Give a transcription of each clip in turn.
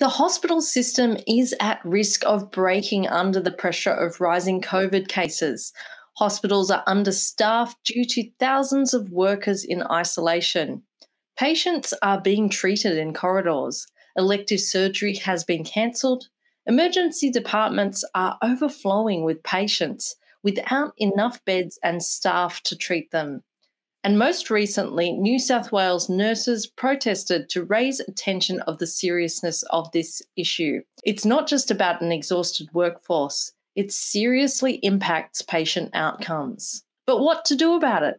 The hospital system is at risk of breaking under the pressure of rising COVID cases. Hospitals are understaffed due to thousands of workers in isolation. Patients are being treated in corridors. Elective surgery has been cancelled. Emergency departments are overflowing with patients without enough beds and staff to treat them. And most recently, New South Wales nurses protested to raise attention of the seriousness of this issue. It's not just about an exhausted workforce. It seriously impacts patient outcomes. But what to do about it?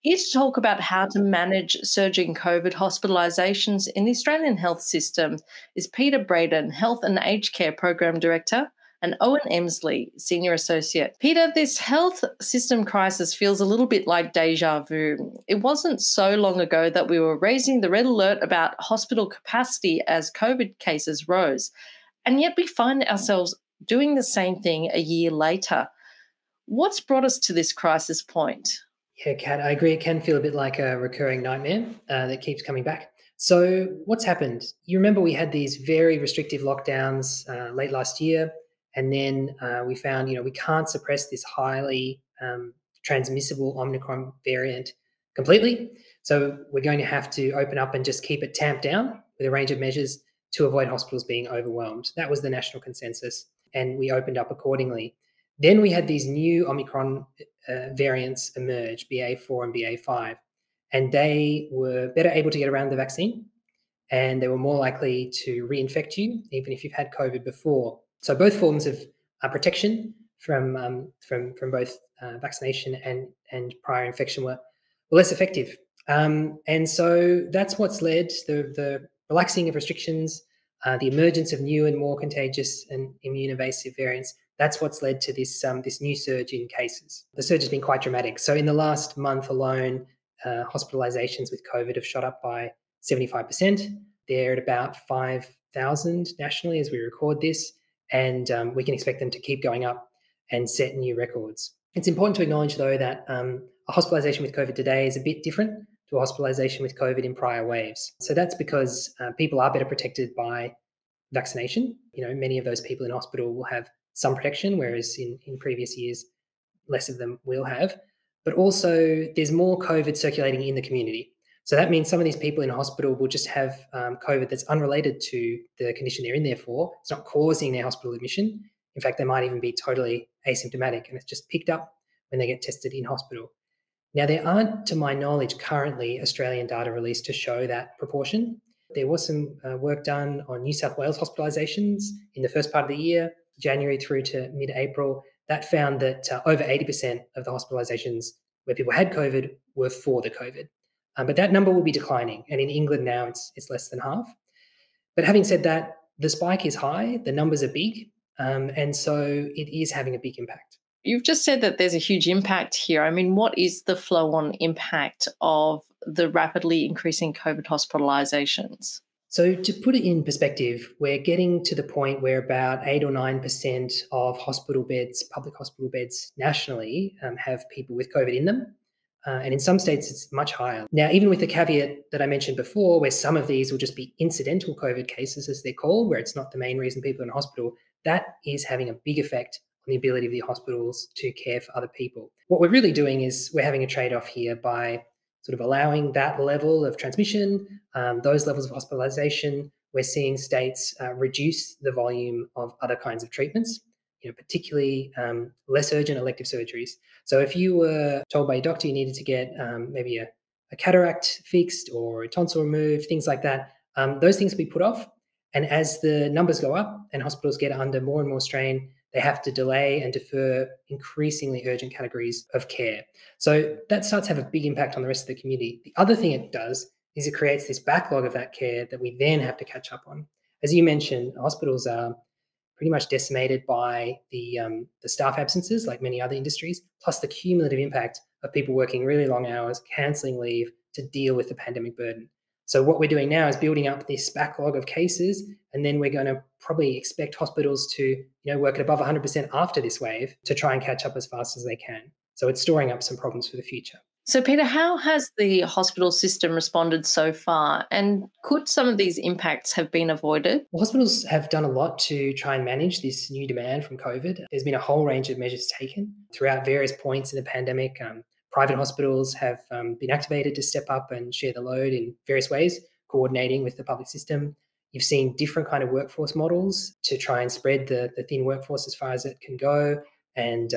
Here to talk about how to manage surging COVID hospitalisations in the Australian health system is Peter Braden, Health and Aged Care Program Director, and Owain Emslie, Senior Associate. Peter, this health system crisis feels a little bit like deja vu. It wasn't so long ago that we were raising the red alert about hospital capacity as COVID cases rose, and yet we find ourselves doing the same thing a year later. What's brought us to this crisis point? Yeah, Kat, I agree. It can feel a bit like a recurring nightmare that keeps coming back. So what's happened? You remember we had these very restrictive lockdowns late last year. And then we found, we can't suppress this highly transmissible Omicron variant completely. So we're going to have to open up and just keep it tamped down with a range of measures to avoid hospitals being overwhelmed. That was the national consensus. And we opened up accordingly. Then we had these new Omicron variants emerge, BA4 and BA5. And they were better able to get around the vaccine. And they were more likely to reinfect you, even if you've had COVID before. So both forms of protection from both vaccination and prior infection were less effective. And so that's what's led the relaxing of restrictions, the emergence of new and more contagious and immune-evasive variants. That's what's led to this new surge in cases. The surge has been quite dramatic. So in the last month alone, hospitalizations with COVID have shot up by 75%. They're at about 5,000 nationally as we record this. And we can expect them to keep going up and set new records. It's important to acknowledge, though, that a hospitalisation with COVID today is a bit different to a hospitalisation with COVID in prior waves. So that's because people are better protected by vaccination. Many of those people in hospital will have some protection, whereas in previous years, less of them will have. But also, there's more COVID circulating in the community. So that means some of these people in hospital will just have COVID that's unrelated to the condition they're in there for. It's not causing their hospital admission. In fact, they might even be totally asymptomatic and it's just picked up when they get tested in hospital. Now, there aren't, to my knowledge, currently Australian data released to show that proportion. There was some work done on New South Wales hospitalisations in the first part of the year, January through to mid-April, that found that over 80% of the hospitalisations where people had COVID were for the COVID. But that number will be declining. And in England now, it's less than half. But having said that, the spike is high, the numbers are big, and so it is having a big impact. You've just said that there's a huge impact here. I mean, what is the flow-on impact of the rapidly increasing COVID hospitalisations? So to put it in perspective, we're getting to the point where about 8 or 9% of hospital beds, public hospital beds nationally, have people with COVID in them. And in some states, it's much higher. Now, even with the caveat that I mentioned before, where some of these will just be incidental COVID cases, as they're called, where it's not the main reason people are in hospital, that is having a big effect on the ability of the hospitals to care for other people. What we're really doing is we're having a trade-off here by sort of allowing that level of transmission, those levels of hospitalization. We're seeing states reduce the volume of other kinds of treatments. Particularly less urgent elective surgeries. So if you were told by your doctor you needed to get maybe a cataract fixed or a tonsil removed, things like that, those things will be put off. And as the numbers go up and hospitals get under more and more strain, they have to delay and defer increasingly urgent categories of care. So that starts to have a big impact on the rest of the community. The other thing it does is it creates this backlog of that care that we then have to catch up on. As you mentioned, hospitals are pretty much decimated by the staff absences, like many other industries, plus the cumulative impact of people working really long hours, cancelling leave to deal with the pandemic burden. So what we're doing now is building up this backlog of cases, and then we're going to probably expect hospitals to work at above 100% after this wave to try and catch up as fast as they can. So it's storing up some problems for the future. So, Peter, how has the hospital system responded so far, and could some of these impacts have been avoided? Well, hospitals have done a lot to try and manage this new demand from COVID. There's been a whole range of measures taken throughout various points in the pandemic. Private hospitals have been activated to step up and share the load in various ways, coordinating with the public system. You've seen different kind of workforce models to try and spread the thin workforce as far as it can go, and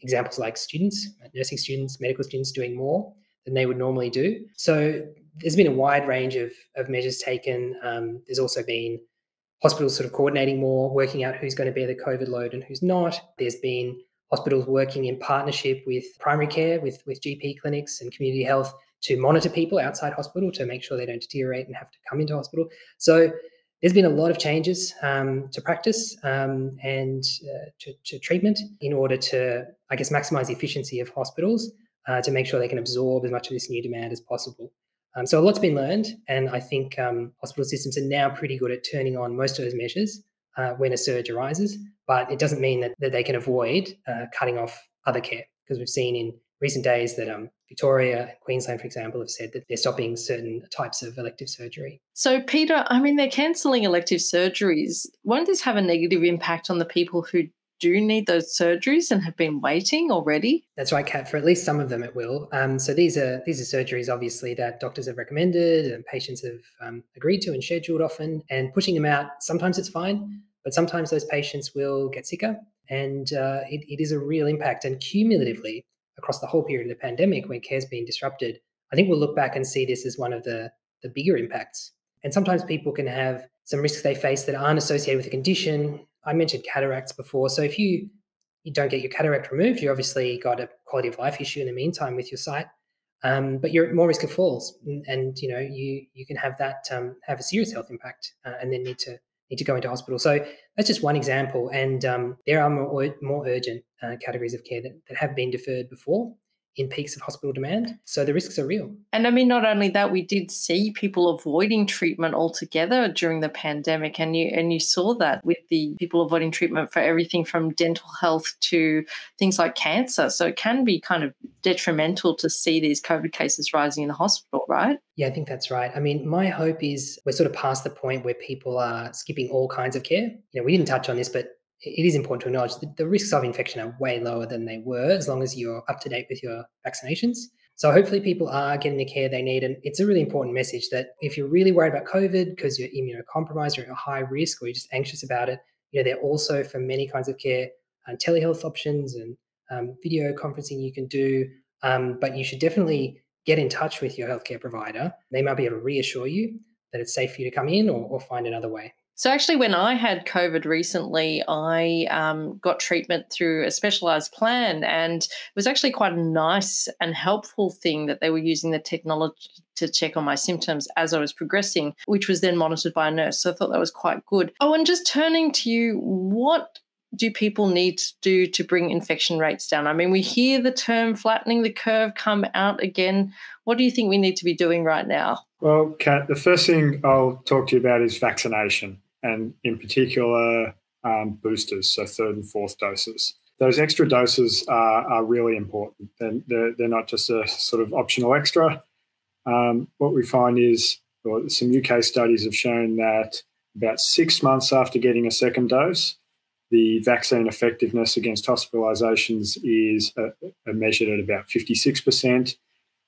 examples like students, nursing students, medical students doing more than they would normally do. So there's been a wide range of measures taken. There's also been hospitals sort of coordinating more, working out who's going to bear the COVID load and who's not. There's been hospitals working in partnership with primary care, with GP clinics and community health to monitor people outside hospital to make sure they don't deteriorate and have to come into hospital. So there's been a lot of changes to practice and to treatment in order to, I guess, maximise the efficiency of hospitals to make sure they can absorb as much of this new demand as possible. So a lot's been learned, and I think hospital systems are now pretty good at turning on most of those measures when a surge arises, but it doesn't mean that they can avoid cutting off other care, because we've seen in recent days that Victoria and Queensland, for example, have said that they're stopping certain types of elective surgery. So, Peter, I mean, they're cancelling elective surgeries. Won't this have a negative impact on the people who do need those surgeries and have been waiting already? That's right, Kat. For at least some of them, it will. So these are surgeries, obviously, that doctors have recommended and patients have agreed to and scheduled often. And pushing them out, sometimes it's fine, but sometimes those patients will get sicker, and it is a real impact. And cumulatively, across the whole period of the pandemic, when care's been disrupted, I think we'll look back and see this as one of the bigger impacts. And sometimes people can have some risks they face that aren't associated with the condition. I mentioned cataracts before. So if you don't get your cataract removed, you obviously got a quality of life issue in the meantime with your sight, but you're at more risk of falls. And you know, you can have that have a serious health impact and then need to go into hospital. So that's just one example. And there are more urgent categories of care that have been deferred before in peaks of hospital demand. So the risks are real. And I mean, not only that, we did see people avoiding treatment altogether during the pandemic. And you saw that with the people avoiding treatment for everything from dental health to things like cancer. So it can be kind of detrimental to see these COVID cases rising in the hospital, right? Yeah, I think that's right. I mean, my hope is we're sort of past the point where people are skipping all kinds of care. You know, we didn't touch on this, but it is important to acknowledge that the risks of infection are way lower than they were, as long as you're up to date with your vaccinations. So hopefully people are getting the care they need. And it's a really important message that if you're really worried about COVID because you're immunocompromised or you're at high risk or you're just anxious about it, you know, there are also for many kinds of care and telehealth options and video conferencing you can do. But you should definitely get in touch with your healthcare provider. They might be able to reassure you that it's safe for you to come in or find another way. So actually, when I had COVID recently, I got treatment through a specialised plan, and it was actually quite a nice and helpful thing that they were using the technology to check on my symptoms as I was progressing, which was then monitored by a nurse. So I thought that was quite good. Oh, and just turning to you, what do people need to do to bring infection rates down? I mean, we hear the term flattening the curve come out again. What do you think we need to be doing right now? Well, Kat, the first thing I'll talk to you about is vaccination, and in particular boosters, so third and fourth doses. Those extra doses are really important, and they're not just a sort of optional extra. What we find is, well, some UK studies have shown that about 6 months after getting a second dose, the vaccine effectiveness against hospitalisations is measured at about 56%,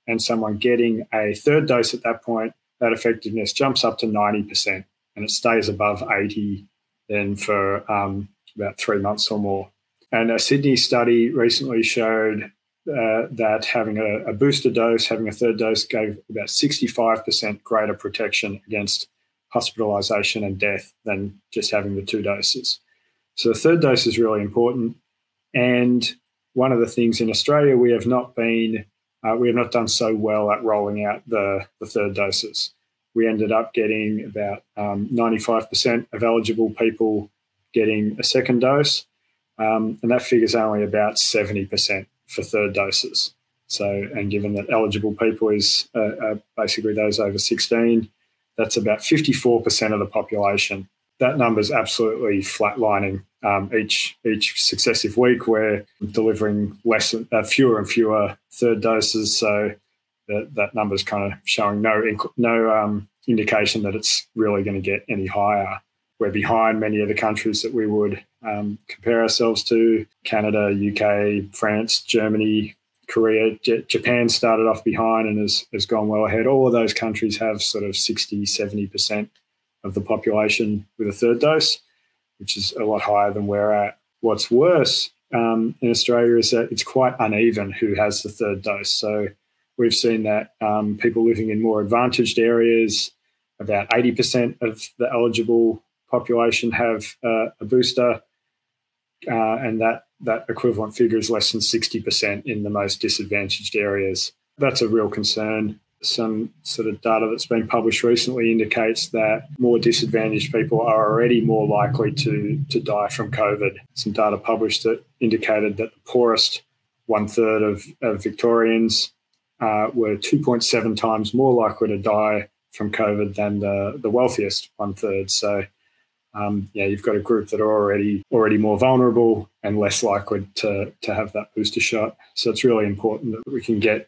and someone getting a third dose at that point, that effectiveness jumps up to 90%. And it stays above 80 then for about 3 months or more. And a Sydney study recently showed that having a booster dose, having a third dose, gave about 65% greater protection against hospitalisation and death than just having the two doses. So the third dose is really important. And one of the things in Australia, we have not done so well at rolling out the third doses. We ended up getting about 95% of eligible people getting a second dose, and that figure's only about 70% for third doses. So, and given that eligible people is basically those over 16, that's about 54% of the population. That number's absolutely flatlining each successive week, we're delivering fewer and fewer third doses. So that number's kind of showing no indication that it's really going to get any higher. We're behind many of the countries that we would compare ourselves to: Canada, UK, France, Germany, Korea. Japan started off behind and has gone well ahead. All of those countries have sort of 60, 70% of the population with a third dose, which is a lot higher than we're at. What's worse in Australia is that it's quite uneven who has the third dose. So we've seen that people living in more advantaged areas, about 80% of the eligible population have a booster, and that equivalent figure is less than 60% in the most disadvantaged areas. That's a real concern. Some sort of data that's been published recently indicates that more disadvantaged people are already more likely to die from COVID. Some data published that indicated that the poorest one-third of Victorians were 2.7 times more likely to die from COVID than the wealthiest one-third. So, yeah, you've got a group that are already more vulnerable and less likely to have that booster shot. So it's really important that we can get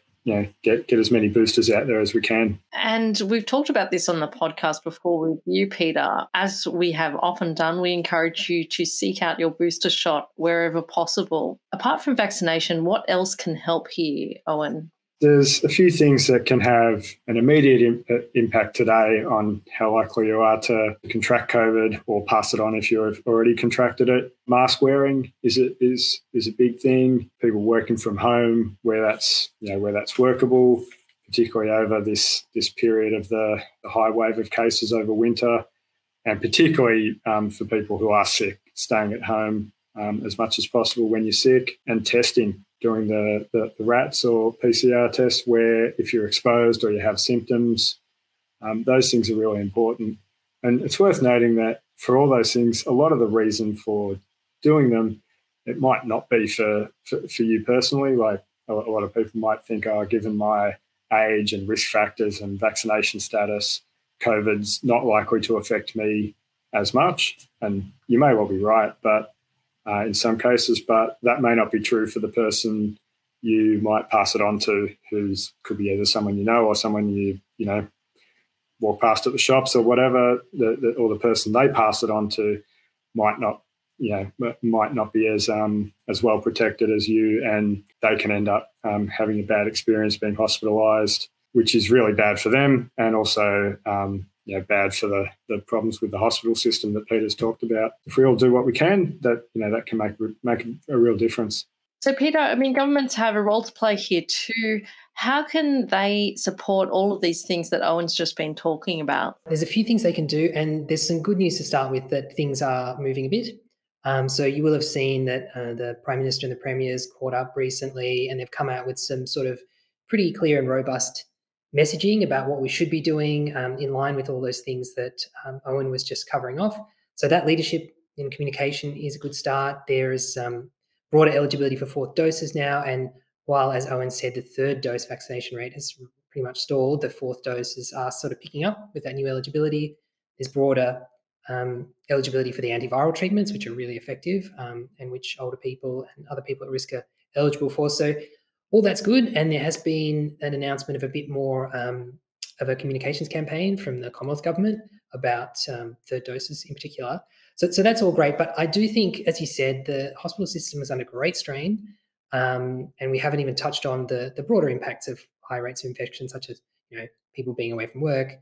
as many boosters out there as we can. And we've talked about this on the podcast before with you, Peter. As we have often done, we encourage you to seek out your booster shot wherever possible. Apart from vaccination, what else can help here, Owen? There's a few things that can have an immediate impact today on how likely you are to contract COVID or pass it on if you've already contracted it. Mask wearing is a big thing. People working from home, where that's workable, particularly over this period of the high wave of cases over winter, and particularly for people who are sick, staying at home as much as possible when you're sick, and testing. Doing the RATs or PCR tests where if you're exposed or you have symptoms, those things are really important. And it's worth noting that for all those things, a lot of the reason for doing them, it might not be for you personally. Like a lot of people might think, oh, given my age and risk factors and vaccination status, COVID's not likely to affect me as much. And you may well be right, but in some cases, but that may not be true for the person you might pass it on to, could be either someone you know or someone you know walk past at the shops or whatever, or the person they pass it on to might not be as well protected as you, and they can end up having a bad experience, being hospitalised, which is really bad for them, and also bad for the problems with the hospital system that Peter's talked about. If we all do what we can, that can make a real difference. So, Peter, I mean, governments have a role to play here too. How can they support all of these things that Owen's just been talking about? There's a few things they can do, and there's some good news to start with that things are moving a bit. So you will have seen that the Prime Minister and the Premier's caught up recently, and they've come out with some sort of pretty clear and robust messaging about what we should be doing in line with all those things that Owen was just covering off. So that leadership in communication is a good start. There is broader eligibility for fourth doses now. And while, as Owen said, the third dose vaccination rate has pretty much stalled, the fourth doses are sort of picking up with that new eligibility. There's broader eligibility for the antiviral treatments, which are really effective and which older people and other people at risk are eligible for. So all that's good, and there has been an announcement of a bit more of a communications campaign from the Commonwealth Government about third doses in particular. So that's all great, but I do think, as you said, the hospital system is under great strain, and we haven't even touched on the broader impacts of high rates of infection, such as people being away from work,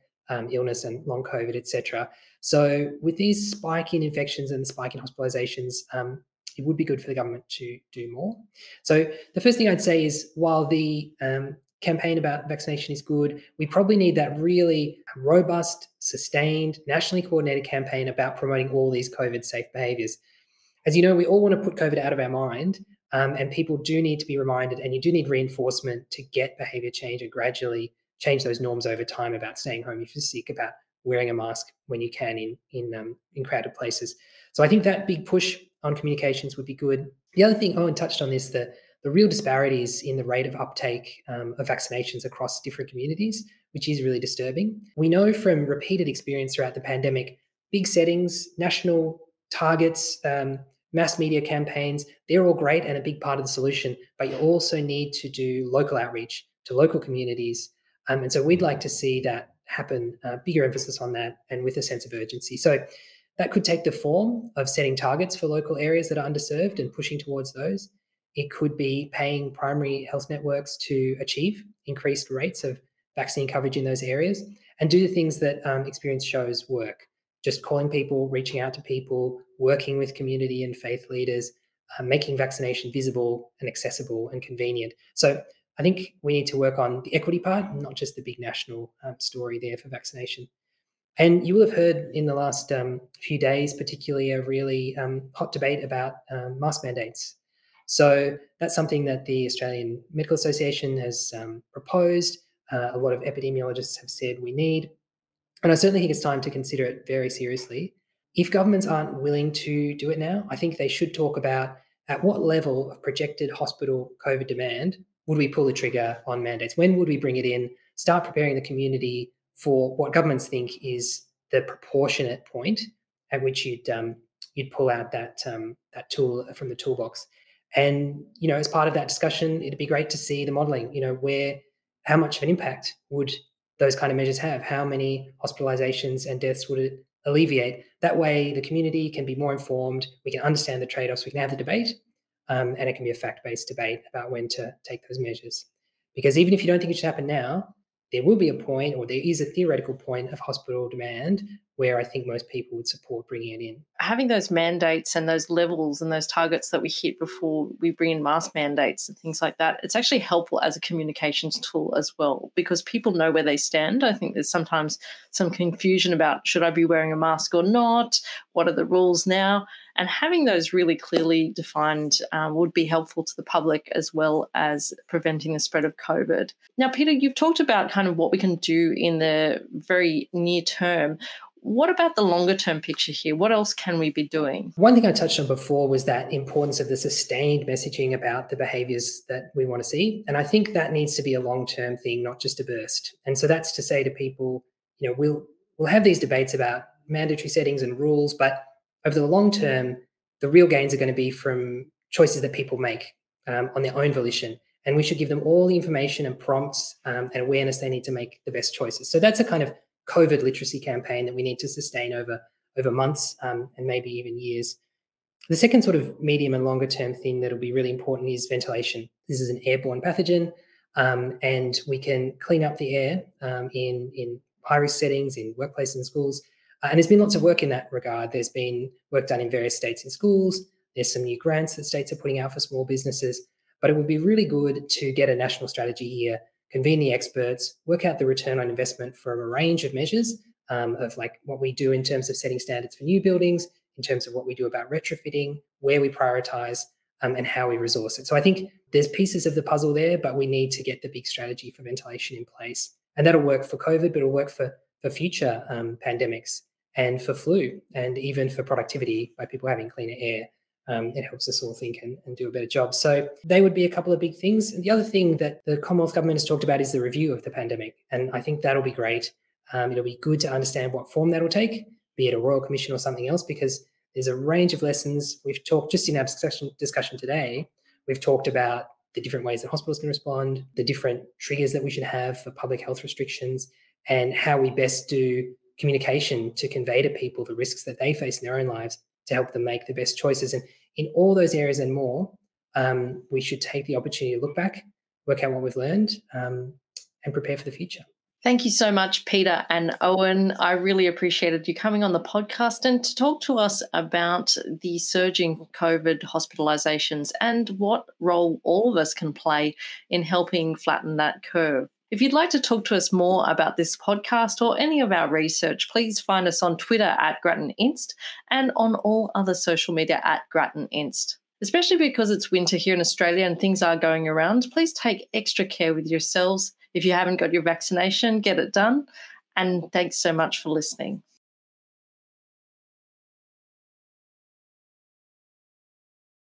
illness and long COVID, etc. So with these spike in infections and spike in hospitalisations, it would be good for the government to do more. So the first thing I'd say is, while the campaign about vaccination is good, we probably need that really robust, sustained, nationally coordinated campaign about promoting all these COVID safe behaviours. As you know, we all want to put COVID out of our mind, and people do need to be reminded, and you do need reinforcement to get behaviour change and gradually change those norms over time about staying home if you're sick, about wearing a mask when you can in crowded places. So I think that big push on communications would be good. The other thing, Owen touched on this, the real disparities in the rate of uptake of vaccinations across different communities, which is really disturbing. We know from repeated experience throughout the pandemic, big settings, national targets mass media campaigns, they're all great and a big part of the solution, but you also need to do local outreach to local communities. And so we'd like to see that happen, bigger emphasis on that and with a sense of urgency. So that could take the form of setting targets for local areas that are underserved and pushing towards those. It could be paying primary health networks to achieve increased rates of vaccine coverage in those areas and do the things that experience shows work. Just calling people, reaching out to people, working with community and faith leaders, making vaccination visible and accessible and convenient. So I think we need to work on the equity part, not just the big national story there for vaccination. And you will have heard in the last few days, particularly a really hot debate about mask mandates. So that's something that the Australian Medical Association has proposed. A lot of epidemiologists have said we need. And I certainly think it's time to consider it very seriously. If governments aren't willing to do it now, I think they should talk about at what level of projected hospital COVID demand would we pull the trigger on mandates? When would we bring it in? Start preparing the community for what governments think is the proportionate point at which you'd pull out that that tool from the toolbox. And you know, as part of that discussion, it'd be great to see the modelling. You know, how much of an impact would those kind of measures have? How many hospitalizations and deaths would it alleviate? That way the community can be more informed, we can understand the trade-offs, we can have the debate, and it can be a fact-based debate about when to take those measures. Because even if you don't think it should happen now, there will be a point, or there is a theoretical point of hospital demand where I think most people would support bringing it in. Having those mandates and those levels and those targets that we hit before we bring in mask mandates and things like that, it's actually helpful as a communications tool as well, because people know where they stand. I think there's sometimes some confusion about, should I be wearing a mask or not? What are the rules now? And having those really clearly defined would be helpful to the public as well as preventing the spread of COVID. Now, Peter, you've talked about kind of what we can do in the very near term. What about the longer term picture here? What else can we be doing? One thing I touched on before was that importance of the sustained messaging about the behaviours that we want to see. And I think that needs to be a long-term thing, not just a burst. And so that's to say to people, you know, we'll have these debates about mandatory settings and rules, but over the long term, the real gains are going to be from choices that people make on their own volition. And we should give them all the information and prompts and awareness they need to make the best choices. So that's a kind of COVID literacy campaign that we need to sustain over months and maybe even years. The second sort of medium and longer term thing that will be really important is ventilation. This is an airborne pathogen, and we can clean up the air in high-risk settings, in workplaces and schools. And there's been lots of work in that regard. There's been work done in various states and schools. There's some new grants that states are putting out for small businesses. But it would be really good to get a national strategy here, convene the experts, work out the return on investment from a range of measures of like what we do in terms of setting standards for new buildings, in terms of what we do about retrofitting, where we prioritise and how we resource it. So I think there's pieces of the puzzle there, but we need to get the big strategy for ventilation in place. And that'll work for COVID, but it'll work for future pandemics, and for flu, and even for productivity. By people having cleaner air, it helps us all think and do a better job. So they would be a couple of big things. And the other thing that the Commonwealth government has talked about is the review of the pandemic, and I think that'll be great. It'll be good to understand what form that'll take, be it a Royal Commission or something else, because there's a range of lessons. We've talked just in our discussion today, we've talked about the different ways that hospitals can respond, the different triggers that we should have for public health restrictions, and how we best do communication to convey to people the risks that they face in their own lives to help them make the best choices. And in all those areas and more, we should take the opportunity to look back, work out what we've learned, and prepare for the future. Thank you so much, Peter and Owen. I really appreciated you coming on the podcast and to talk to us about the surging COVID hospitalizations and what role all of us can play in helping flatten that curve. If you'd like to talk to us more about this podcast or any of our research, please find us on Twitter at Grattan Inst and on all other social media at Grattan Inst. Especially because it's winter here in Australia and things are going around, please take extra care with yourselves. If you haven't got your vaccination, get it done. And thanks so much for listening.